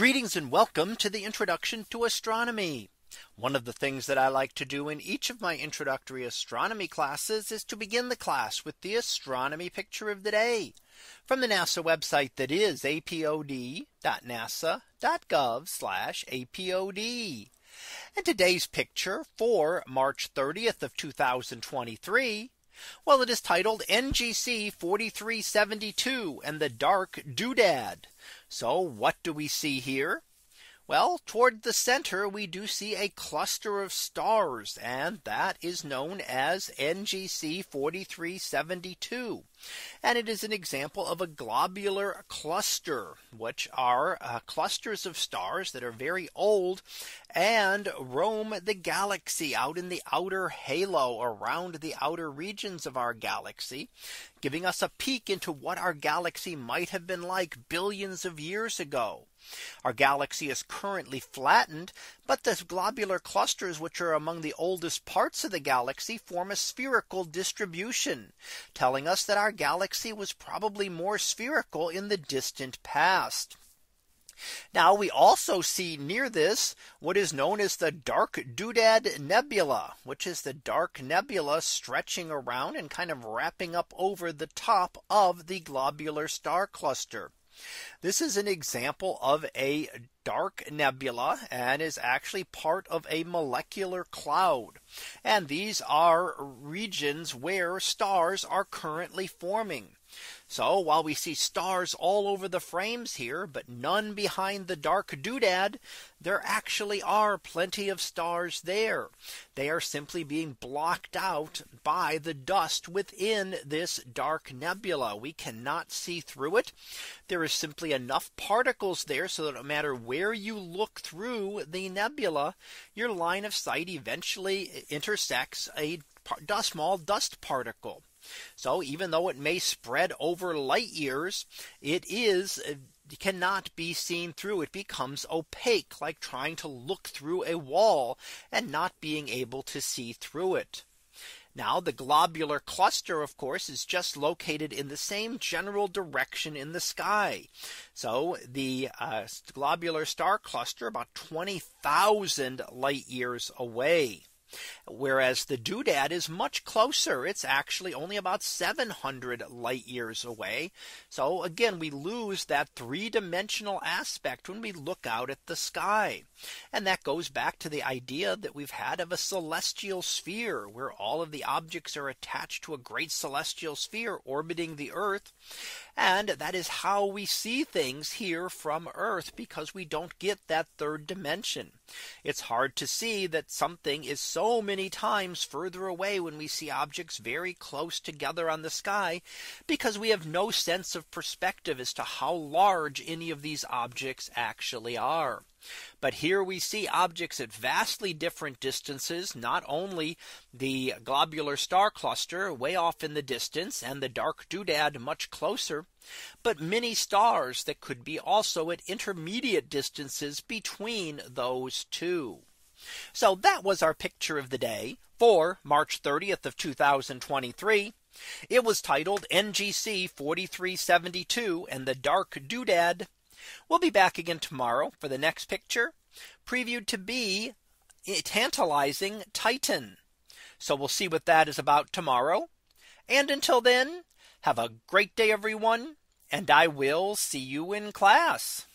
Greetings and welcome to the introduction to astronomy. One of the things that I like to do in each of my introductory astronomy classes is to begin the class with the astronomy picture of the day from the NASA website, that is apod.nasa.gov/apod. And today's picture for March 30th of 2023. Well, it is titled NGC 4372 and the dark doodad. So what do we see here? Well, toward the center, we do see a cluster of stars, and that is known as NGC 4372. And it is an example of a globular cluster, which are clusters of stars that are very old and roam the galaxy out in the outer halo around the outer regions of our galaxy, giving us a peek into what our galaxy might have been like billions of years ago. Our galaxy is currently flattened, but the globular clusters, which are among the oldest parts of the galaxy, form a spherical distribution, telling us that our galaxy was probably more spherical in the distant past. Now we also see near this what is known as the dark doodad nebula, which is the dark nebula stretching around and kind of wrapping up over the top of the globular star cluster. This is an example of a dark nebula and is actually part of a molecular cloud. And these are regions where stars are currently forming. So while we see stars all over the frames here, but none behind the dark doodad, there actually are plenty of stars there. They are simply being blocked out by the dust within this dark nebula. We cannot see through it. There is simply enough particles there so that no matter where you look through the nebula, your line of sight eventually intersects a small dust particle. So even though it may spread over light years, it cannot be seen through. It becomes opaque, like trying to look through a wall and not being able to see through it. Now the globular cluster, of course, is just located in the same general direction in the sky. So the globular star cluster about 20,000 light years away, whereas the doodad is much closer. It's actually only about 700 light years away. So again, we lose that three-dimensional aspect when we look out at the sky. And that goes back to the idea that we've had of a celestial sphere, where all of the objects are attached to a great celestial sphere orbiting the Earth. And that is how we see things here from Earth, because we don't get that third dimension. It's hard to see that something is so many times further away when we see objects very close together on the sky, because we have no sense of perspective as to how large any of these objects actually are. But here we see objects at vastly different distances, not only the globular star cluster way off in the distance and the dark doodad much closer, but many stars that could be also at intermediate distances between those two. So that was our picture of the day for March 30th of 2023. It was titled NGC 4372 and the dark doodad. We'll be back again tomorrow for the next picture, previewed to be tantalizing Titan. So we'll see what that is about tomorrow. And until then, have a great day, everyone, and I will see you in class.